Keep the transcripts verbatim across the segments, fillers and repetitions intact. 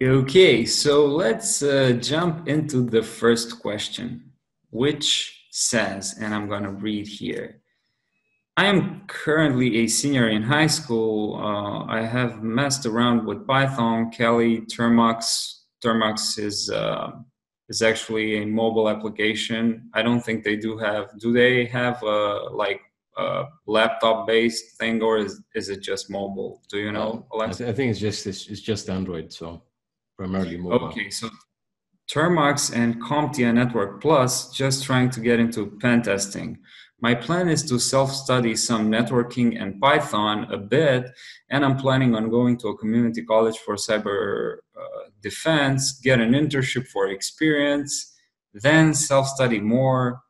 Okay, so let's uh, jump into the first question, which says, and I'm going to read here, I am currently a senior in high school. Uh, I have messed around with Python, Kali, Termux. Termux is, uh, is actually a mobile application. I don't think they do have, do they have a, like a laptop-based thing, or is, is it just mobile? Do you know, Alexis? I think it's just, it's, it's just Android, so. Primarily mobile. Okay, so Termux and CompTIA Network Plus, just trying to get into pen testing. My plan is to self-study some networking and Python a bit, and I'm planning on going to a community college for cyber uh, defense, get an internship for experience, then self-study more,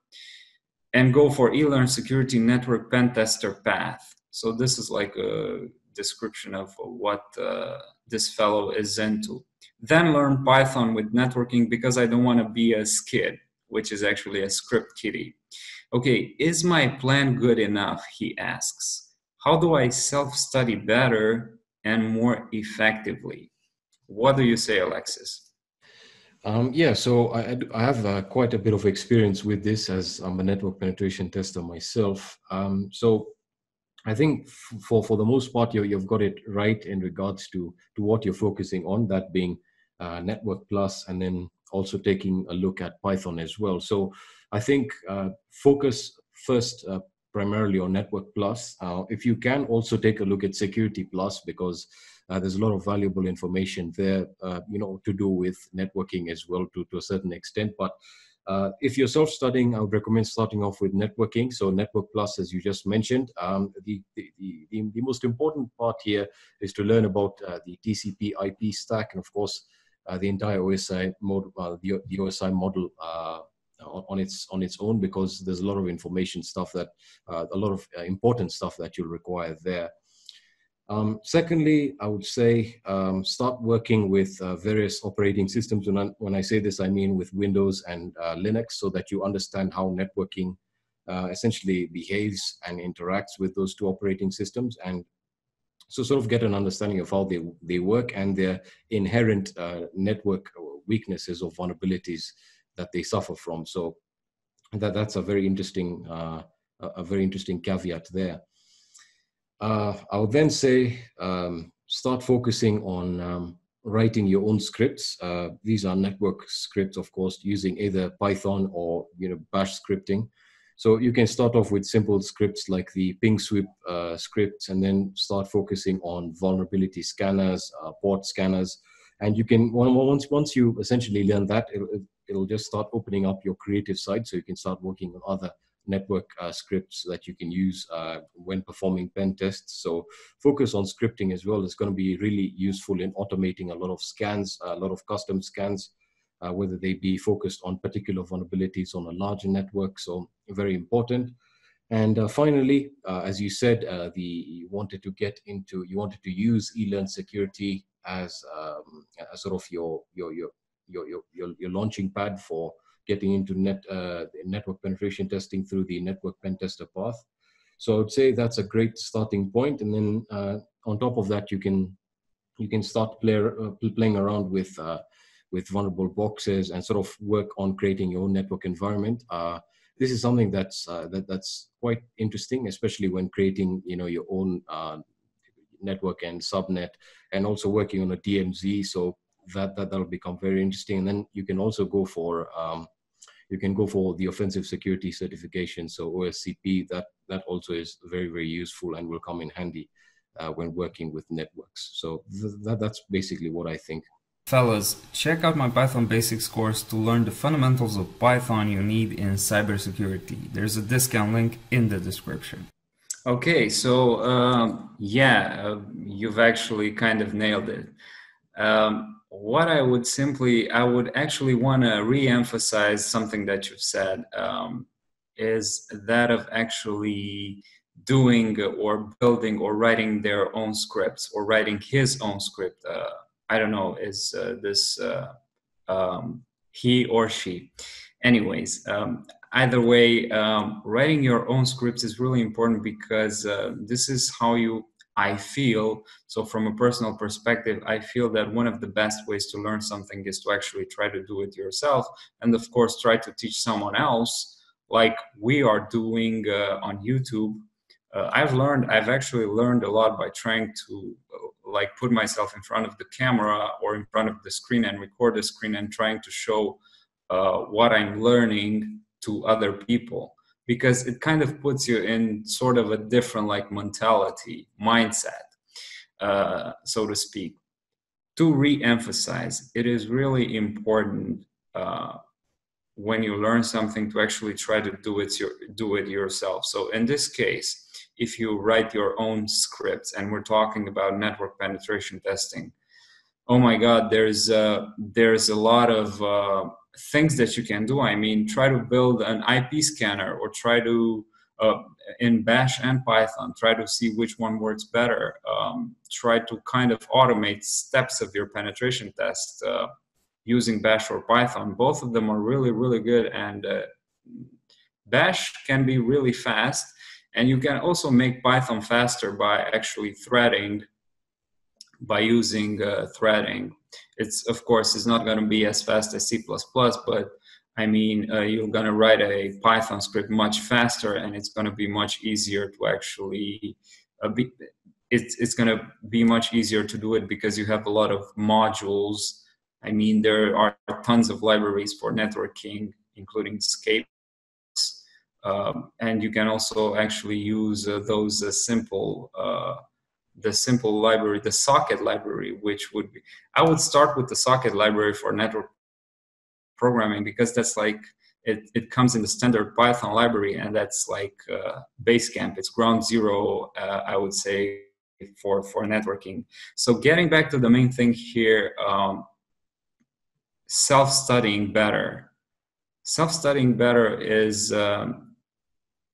and go for eLearn Security Network Pen Tester path. So this is like a description of what uh, this fellow is into. Then learn Python with networking because I don't want to be a skid, which is actually a script kiddie. Okay, is my plan good enough? He asks. How do I self-study better and more effectively? What do you say, Alexis? Um, yeah, so I, I have uh, quite a bit of experience with this as I'm a network penetration tester myself. Um, so I think for, for the most part, you, you've got it right in regards to, to what you're focusing on, that being Uh, Network Plus, and then also taking a look at Python as well. So I think uh, focus first uh, primarily on Network Plus. Uh, if you can, also take a look at Security Plus, because uh, there's a lot of valuable information there, uh, you know, to do with networking as well to, to a certain extent. But uh, if you're self-studying, I would recommend starting off with networking. So Network Plus, as you just mentioned, um, the, the, the, the most important part here is to learn about uh, the T C P I P stack, and of course, Uh, the entire O S I model, uh, the, the O S I model uh, on its on its own, because there's a lot of information stuff that uh, a lot of uh, important stuff that you'll require there. Um, secondly, I would say um, start working with uh, various operating systems. When I, when I say this, I mean with Windows and uh, Linux, so that you understand how networking uh, essentially behaves and interacts with those two operating systems, and so sort of get an understanding of how they, they work and their inherent uh, network weaknesses or vulnerabilities that they suffer from. So that, that's a very interesting, uh, a very interesting caveat there. Uh, I would then say um, start focusing on um, writing your own scripts. Uh, these are network scripts, of course, using either Python or you know Bash scripting. So you can start off with simple scripts like the ping sweep uh, scripts, and then start focusing on vulnerability scanners, uh, port scanners, and you can once once you essentially learn that, it'll, it'll just start opening up your creative side, so you can start working on other network uh, scripts that you can use uh, when performing pen tests. So focus on scripting as well. It's going to be really useful in automating a lot of scans, a lot of custom scans. Uh, whether they be focused on particular vulnerabilities on a larger network, so very important. And uh, finally, uh, as you said, uh, the you wanted to get into, you wanted to use eLearn Security as, um, as sort of your your your your your your, your launching pad for getting into net uh, network penetration testing through the network pen tester path. So I would say that's a great starting point. And then uh, on top of that, you can you can start play, uh, playing around with. Uh, with vulnerable boxes and sort of work on creating your own network environment. Uh, this is something that's uh, that, that's quite interesting, especially when creating you know your own uh, network and subnet, and also working on a D M Z. So that that that'll become very interesting. And then you can also go for um, you can go for the offensive security certification, so O S C P. That that also is very very useful and will come in handy uh, when working with networks. So th that that's basically what I think. Fellas, check out my Python Basics course to learn the fundamentals of Python you need in cybersecurity. There's a discount link in the description. Okay, so uh, yeah, uh, you've actually kind of nailed it. Um, what I would simply, I would actually want to re-emphasize something that you've said, um, is that of actually doing or building or writing their own scripts, or writing his own script. Uh, I don't know, is uh, this uh, um, he or she? Anyways, um, either way, um, writing your own scripts is really important, because uh, this is how you I feel, so from a personal perspective, I feel that one of the best ways to learn something is to actually try to do it yourself, and of course try to teach someone else, like we are doing uh, on YouTube. Uh, I've learned, I've actually learned a lot by trying to uh, like put myself in front of the camera or in front of the screen and record the screen and trying to show uh, what I'm learning to other people, because it kind of puts you in sort of a different like mentality, mindset, uh, so to speak. To re-emphasize, it is really important uh, when you learn something to actually try to do it, your, do it yourself. So in this case, if you write your own scripts, and we're talking about network penetration testing, oh my God, there's uh, there's a lot of uh, things that you can do. I mean, try to build an I P scanner, or try to, uh, in Bash and Python, try to see which one works better. Um, try to kind of automate steps of your penetration test uh, using Bash or Python. Both of them are really, really good, and uh, Bash can be really fast, and you can also make Python faster by actually threading, by using uh, threading. It's, of course, it's not going to be as fast as C plus plus, but I mean, uh, you're going to write a Python script much faster, and it's going to be much easier to actually, uh, be, it's, it's going to be much easier to do it because you have a lot of modules. I mean, there are tons of libraries for networking, including Scapy, um, and you can also actually use uh, those uh, simple, uh, the simple library, the socket library, which would be, I would start with the socket library for network programming, because that's like, it, it comes in the standard Python library, and that's like uh, base camp. It's ground zero, uh, I would say, for, for networking. So getting back to the main thing here, um, self-studying better. Self-studying better is, um,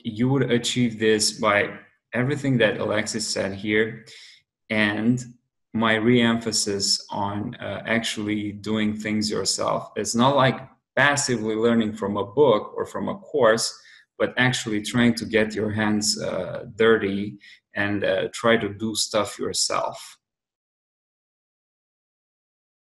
you would achieve this by everything that Alexis said here, and my re-emphasis on uh, actually doing things yourself. It's not like passively learning from a book or from a course, but actually trying to get your hands uh, dirty and uh, try to do stuff yourself.